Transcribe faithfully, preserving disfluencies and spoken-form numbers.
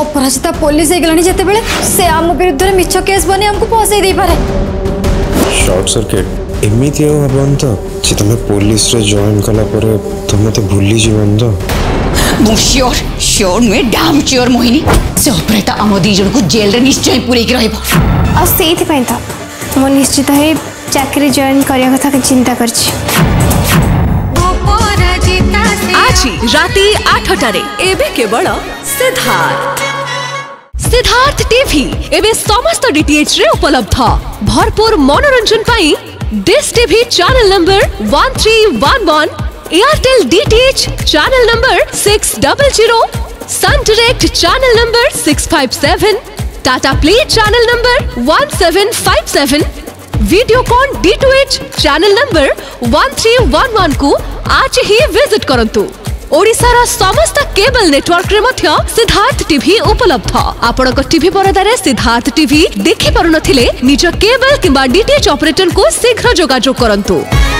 अपराजिता police से आम विरुद्ध मिछ केस बने हमको फसई दे पारे। शॉर्ट सर्किट एमती हवन तो जे तुम पुलिस रे जॉइन कला परे तुम तो भूली जीवन तो मु श्योर श्योर में डाम श्योर मोहिनी से अपराजिता आम दी जन को जेल रे निश्चय पुरे के रहबो आ सेति पई त तुम निश्चित है चाकरी जॉइन करिया कथा के चिंता करछि। अपराजिता से आछि राती आठ टारे एबे केवल सिद्धार्थ सिद्धार्थ टीवी एवं समस्त डीटीएच रे उपलब्ध भरपूर मनोरंजन पाई dish TV channel number one three one one, Airtel DTH channel number six double zero, Sun direct channel number six five seven, Tata play channel number one seven five seven, Videocon DTH channel number one three one one को आज ही visit करंतु। ओडिशा रा समस्त cable network रे मध्य Siddharth TV उपलब्ध। आपण को TV परदारे सिद्धार्थ टीवी देखि पारु नथिले निज केबल किबा डीटीएच ऑपरेटर को शीघ्र जोगाजोग करंतु।